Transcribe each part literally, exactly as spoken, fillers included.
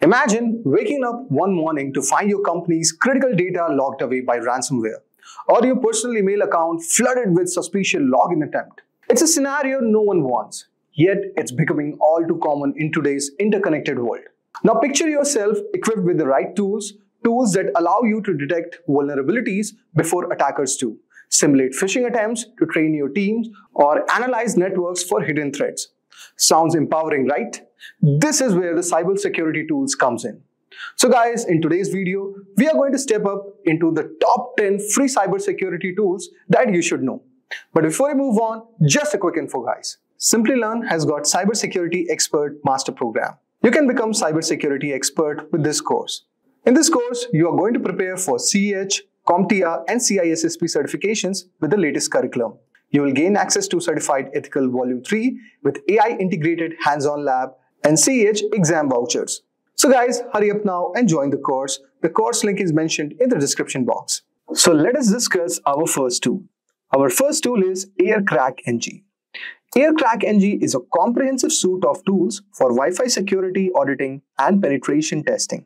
Imagine waking up one morning to find your company's critical data locked away by ransomware, or your personal email account flooded with suspicious login attempt. It's a scenario no one wants, yet it's becoming all too common in today's interconnected world. Now picture yourself equipped with the right tools, tools that allow you to detect vulnerabilities before attackers do, simulate phishing attempts to train your teams, or analyze networks for hidden threats. Sounds empowering, right? This is where the cybersecurity tools comes in. So guys, in today's video, we are going to step up into the top ten free cybersecurity tools that you should know. But before we move on, just a quick info guys. Simplilearn has got Cybersecurity Expert Master Program. You can become cybersecurity expert with this course. In this course, you are going to prepare for C E H, CompTIA and C I S S P certifications with the latest curriculum. You will gain access to Certified Ethical Volume three with A I integrated hands-on lab and C E H exam vouchers. So guys, hurry up now and join the course. The course link is mentioned in the description box. So let us discuss our first tool. Our first tool is Aircrack-N G. Aircrack-N G is a comprehensive suite of tools for Wi-Fi security auditing and penetration testing.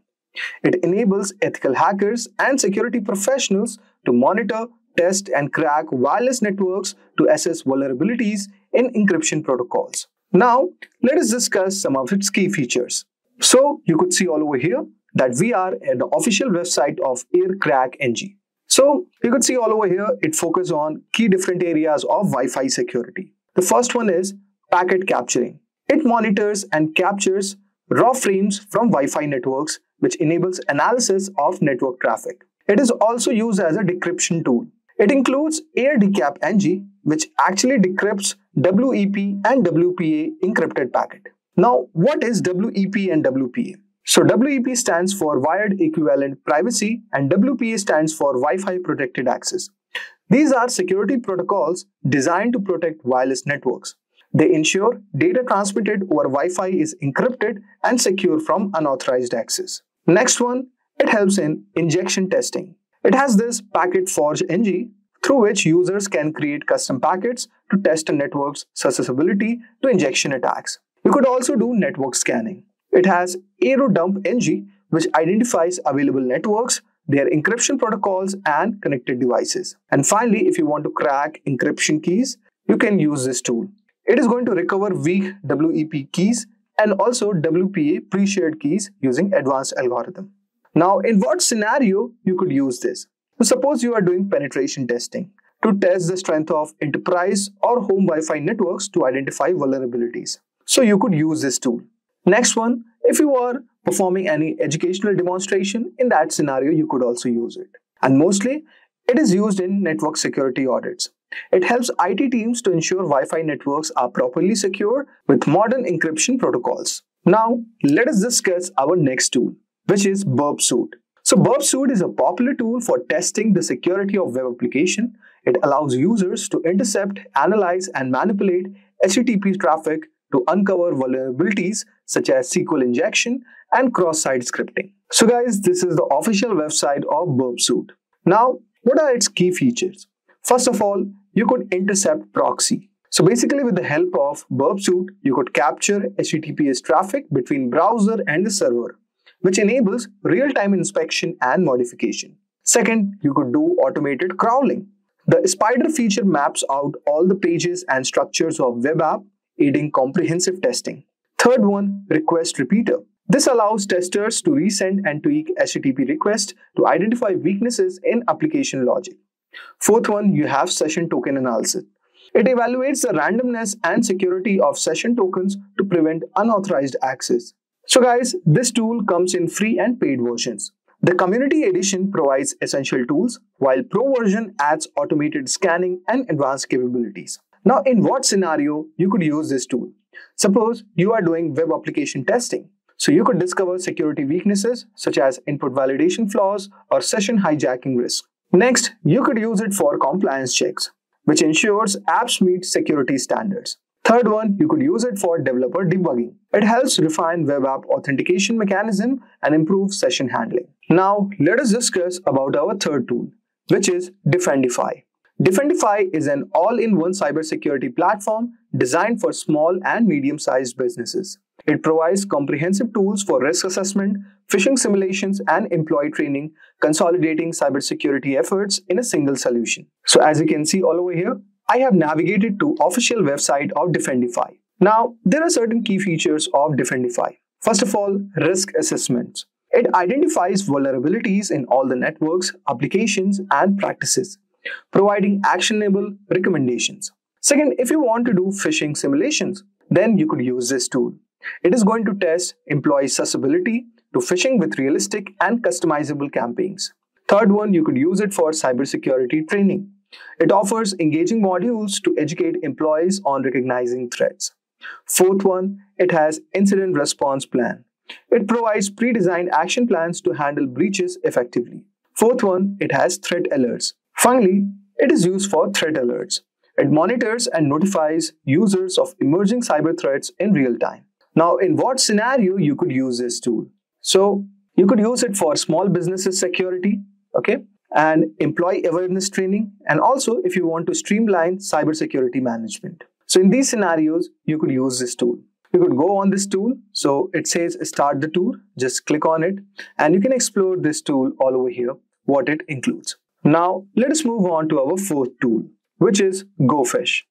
It enables ethical hackers and security professionals to monitor, test and crack wireless networks to assess vulnerabilities in encryption protocols. Now, let us discuss some of its key features. So, you could see all over here that we are at the official website of Aircrack-N G. So, you could see all over here, it focuses on key different areas of Wi-Fi security. The first one is packet capturing. It monitors and captures raw frames from Wi-Fi networks, which enables analysis of network traffic. It is also used as a decryption tool. It includes Airdecap-N G, which actually decrypts W E P and W P A encrypted packet. Now, what is W E P and W P A? So, W E P stands for Wired Equivalent Privacy and W P A stands for Wi-Fi Protected Access. These are security protocols designed to protect wireless networks. They ensure data transmitted over Wi-Fi is encrypted and secure from unauthorized access. Next one, it helps in injection testing. It has this Packetforge-N G, through which users can create custom packets to test a network's susceptibility to injection attacks. You could also do network scanning. It has Airodump-N G, which identifies available networks, their encryption protocols, and connected devices. And finally, if you want to crack encryption keys, you can use this tool. It is going to recover weak W E P keys and also W P A pre-shared keys using advanced algorithm. Now, in what scenario you could use this? So suppose you are doing penetration testing to test the strength of enterprise or home Wi-Fi networks to identify vulnerabilities. So you could use this tool. Next one, if you are performing any educational demonstration, in that scenario, you could also use it. And mostly, it is used in network security audits. It helps I T teams to ensure Wi-Fi networks are properly secured with modern encryption protocols. Now, let us discuss our next tool, which is Burp Suite. So Burp Suite is a popular tool for testing the security of web application. It allows users to intercept, analyze, and manipulate H T T P traffic to uncover vulnerabilities such as S Q L injection and cross-site scripting. So guys, this is the official website of Burp Suite. Now, what are its key features? First of all, you could intercept proxy. So basically, with the help of Burp Suite, you could capture H T T P S traffic between browser and the server, which enables real-time inspection and modification. Second, you could do automated crawling. The spider feature maps out all the pages and structures of web app, aiding comprehensive testing. Third one, request repeater. This allows testers to resend and tweak H T T P requests to identify weaknesses in application logic. Fourth one, you have session token analysis. It evaluates the randomness and security of session tokens to prevent unauthorized access. So guys, this tool comes in free and paid versions. The community edition provides essential tools, while pro version adds automated scanning and advanced capabilities. Now, in what scenario you could use this tool? Suppose you are doing web application testing. So you could discover security weaknesses such as input validation flaws or session hijacking risk. Next, you could use it for compliance checks, which ensures apps meet security standards. Third one, you could use it for developer debugging. It helps refine web app authentication mechanism and improve session handling. Now, let us discuss about our third tool, which is Defendify. Defendify is an all-in-one cybersecurity platform designed for small and medium-sized businesses. It provides comprehensive tools for risk assessment, phishing simulations, and employee training, consolidating cybersecurity efforts in a single solution. So as you can see all over here, I have navigated to official website of Defendify. Now, there are certain key features of Defendify. First of all, risk assessments. It identifies vulnerabilities in all the networks, applications, and practices, providing actionable recommendations. Second, if you want to do phishing simulations, then you could use this tool. It is going to test employee susceptibility to phishing with realistic and customizable campaigns. Third one, you could use it for cybersecurity training. It offers engaging modules to educate employees on recognizing threats. Fourth one, it has incident response plan. It provides pre-designed action plans to handle breaches effectively. Fourth one, it has threat alerts. Finally, it is used for threat alerts. It monitors and notifies users of emerging cyber threats in real time. Now, in what scenario you could use this tool? So, you could use it for small businesses security, okay, and employee awareness training, and also if you want to streamline cybersecurity management. So, in these scenarios, you could use this tool. You could go on this tool. So it says start the tool, just click on it and you can explore this tool all over here, what it includes. Now let us move on to our fourth tool, which is GoFish.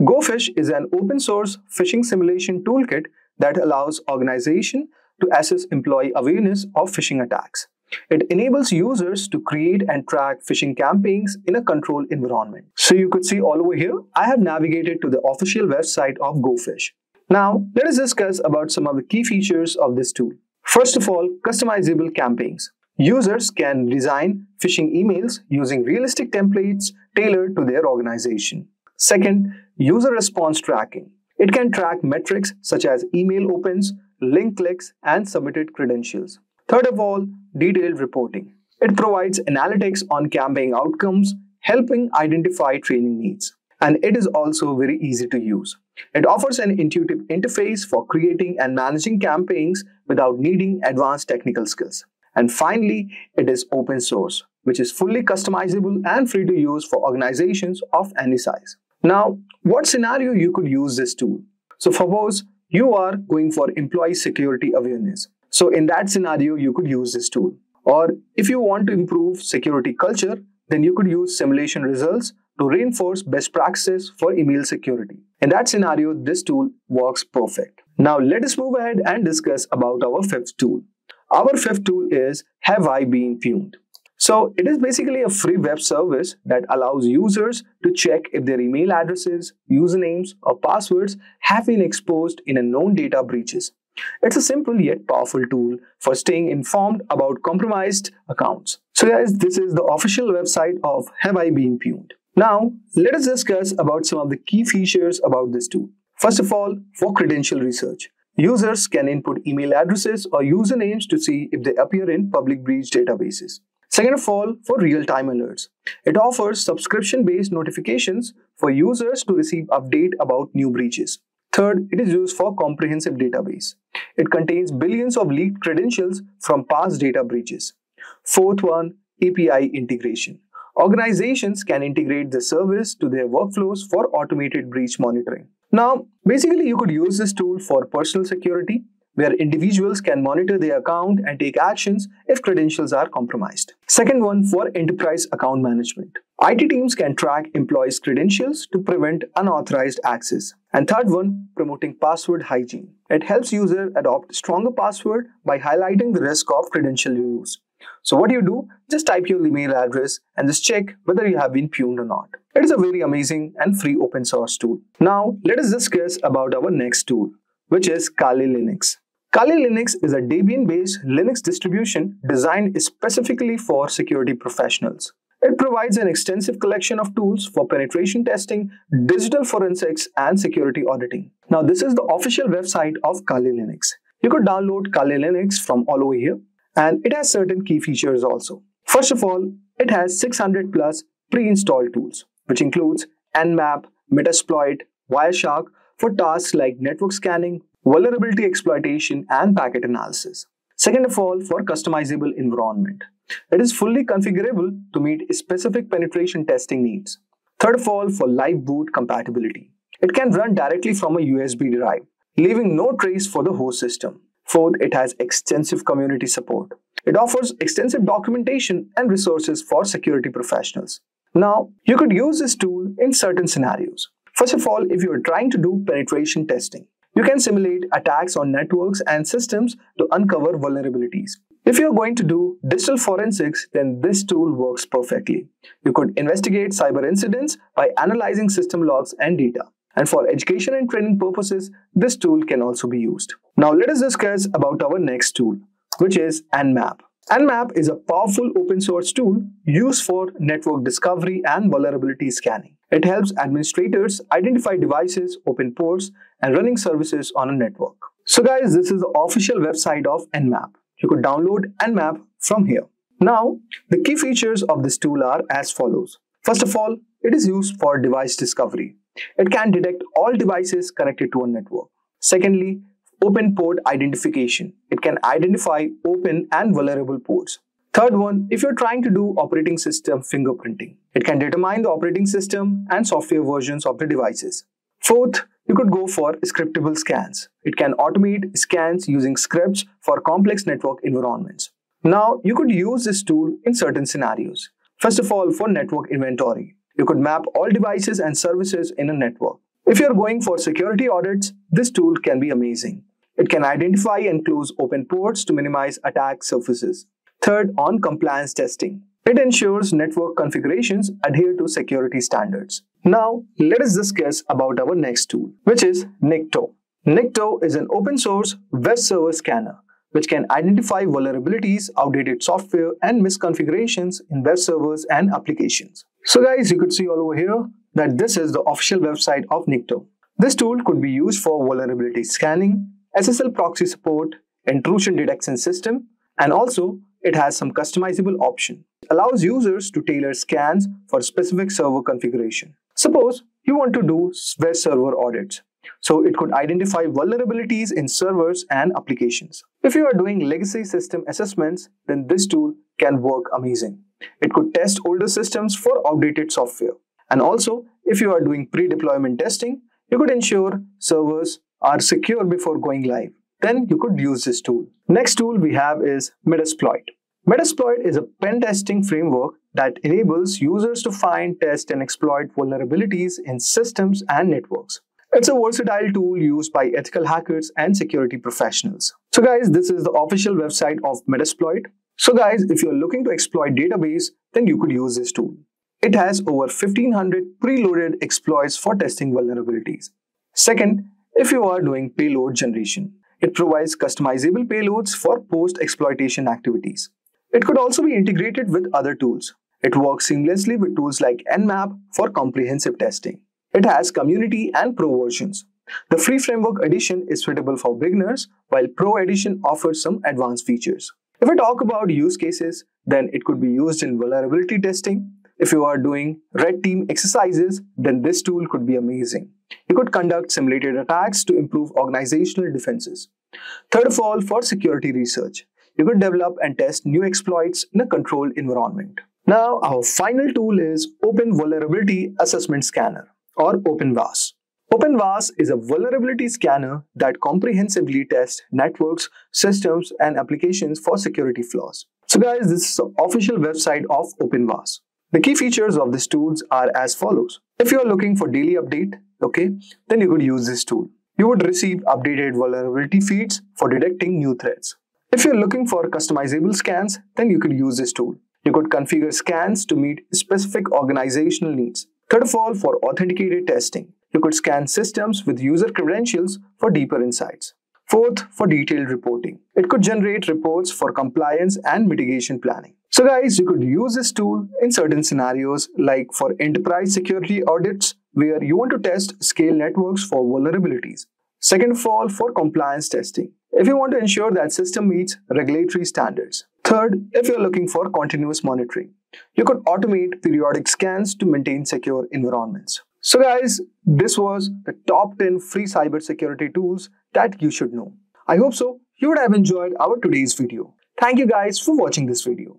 GoFish is an open source phishing simulation toolkit that allows organizations to assess employee awareness of phishing attacks. It enables users to create and track phishing campaigns in a controlled environment. So you could see all over here, I have navigated to the official website of GoFish. Now, let us discuss about some of the key features of this tool. First of all, customizable campaigns. Users can design phishing emails using realistic templates tailored to their organization. Second, user response tracking. It can track metrics such as email opens, link clicks, and submitted credentials. Third of all, detailed reporting. It provides analytics on campaign outcomes, helping identify training needs. And it is also very easy to use. It offers an intuitive interface for creating and managing campaigns without needing advanced technical skills. And finally, it is open source, which is fully customizable and free to use for organizations of any size. Now, what scenario you could use this tool? So suppose you are going for employee security awareness. So in that scenario, you could use this tool. Or if you want to improve security culture, then you could use simulation results to reinforce best practices for email security. In that scenario, this tool works perfect. Now let us move ahead and discuss about our fifth tool. Our fifth tool is Have I Been Pwned? So it is basically a free web service that allows users to check if their email addresses, usernames, or passwords have been exposed in a known data breaches. It's a simple yet powerful tool for staying informed about compromised accounts. So guys, this is the official website of Have I Been Pwned? Now, let us discuss about some of the key features about this tool. First of all, for credential research, users can input email addresses or usernames to see if they appear in public breach databases. Second of all, for real-time alerts, it offers subscription-based notifications for users to receive updates about new breaches. Third, it is used for comprehensive database. It contains billions of leaked credentials from past data breaches. Fourth one, A P I integration. Organizations can integrate the service to their workflows for automated breach monitoring. Now, basically you could use this tool for personal security, where individuals can monitor their account and take actions if credentials are compromised. Second one, for enterprise account management. I T teams can track employees' credentials to prevent unauthorized access. And third one, promoting password hygiene. It helps users adopt stronger password by highlighting the risk of credential use. So what do you do? Just type your email address and just check whether you have been pwned or not. It is a very amazing and free open source tool. Now let us discuss about our next tool, which is Kali Linux. Kali Linux is a Debian-based Linux distribution designed specifically for security professionals. It provides an extensive collection of tools for penetration testing, digital forensics, and security auditing. Now this is the official website of Kali Linux. You could download Kali Linux from all over here. And it has certain key features also. First of all, it has six hundred plus pre-installed tools, which includes Nmap, Metasploit, Wireshark for tasks like network scanning, vulnerability exploitation, and packet analysis. Second of all, for customizable environment. It is fully configurable to meet specific penetration testing needs. Third of all, for live boot compatibility. It can run directly from a U S B drive, leaving no trace for the host system. Fourth, it has extensive community support. It offers extensive documentation and resources for security professionals. Now, you could use this tool in certain scenarios. First of all, if you are trying to do penetration testing, you can simulate attacks on networks and systems to uncover vulnerabilities. If you are going to do digital forensics, then this tool works perfectly. You could investigate cyber incidents by analyzing system logs and data. And for education and training purposes, this tool can also be used. Now let us discuss about our next tool, which is Nmap. Nmap is a powerful open source tool used for network discovery and vulnerability scanning. It helps administrators identify devices, open ports, and running services on a network. So guys, this is the official website of Nmap. You could download Nmap from here. Now, the key features of this tool are as follows. First of all, it is used for device discovery. It can detect all devices connected to a network. Secondly, open port identification. It can identify open and vulnerable ports. Third one, if you're trying to do operating system fingerprinting, it can determine the operating system and software versions of the devices. Fourth, you could go for scriptable scans. It can automate scans using scripts for complex network environments. Now, you could use this tool in certain scenarios. First of all, for network inventory, you could map all devices and services in a network. If you're going for security audits, this tool can be amazing. It can identify and close open ports to minimize attack surfaces. Third, on compliance testing. It ensures network configurations adhere to security standards. Now, let us discuss about our next tool, which is Nikto. Nikto is an open source web server scanner, which can identify vulnerabilities, outdated software, and misconfigurations in web servers and applications. So guys, you could see all over here that this is the official website of Nikto. This tool could be used for vulnerability scanning, S S L proxy support, intrusion detection system, and also it has some customizable option. It allows users to tailor scans for specific server configuration. Suppose you want to do web server audits. So it could identify vulnerabilities in servers and applications. If you are doing legacy system assessments, then this tool can work amazing. It could test older systems for outdated software. And also, if you are doing pre-deployment testing, you could ensure servers are secure before going live. Then you could use this tool. Next tool we have is Metasploit. Metasploit is a pen testing framework that enables users to find, test, and exploit vulnerabilities in systems and networks. It's a versatile tool used by ethical hackers and security professionals. So guys, this is the official website of Metasploit. So guys, if you're looking to exploit database, then you could use this tool. It has over fifteen hundred preloaded exploits for testing vulnerabilities. Second, if you are doing payload generation, it provides customizable payloads for post-exploitation activities. It could also be integrated with other tools. It works seamlessly with tools like Nmap for comprehensive testing. It has community and pro versions. The free framework edition is suitable for beginners, while pro edition offers some advanced features. If I talk about use cases, then it could be used in vulnerability testing. If you are doing red team exercises, then this tool could be amazing. You could conduct simulated attacks to improve organizational defenses. Third of all, for security research, you could develop and test new exploits in a controlled environment. Now, our final tool is Open Vulnerability Assessment Scanner, or OpenVAS. OpenVAS is a vulnerability scanner that comprehensively tests networks, systems, and applications for security flaws. So guys, this is the official website of OpenVAS. The key features of these tools are as follows. If you are looking for daily update, okay, then you could use this tool. You would receive updated vulnerability feeds for detecting new threats. If you are looking for customizable scans, then you could use this tool. You could configure scans to meet specific organizational needs. Third of all, for authenticated testing, you could scan systems with user credentials for deeper insights. Fourth, for detailed reporting. It could generate reports for compliance and mitigation planning. So guys, you could use this tool in certain scenarios like for enterprise security audits where you want to test scale networks for vulnerabilities. Second of all, for compliance testing, if you want to ensure that system meets regulatory standards. Third, if you're looking for continuous monitoring, you could automate periodic scans to maintain secure environments. So guys, this was the top ten free cybersecurity tools that you should know. I hope so, you would have enjoyed our today's video. Thank you guys for watching this video.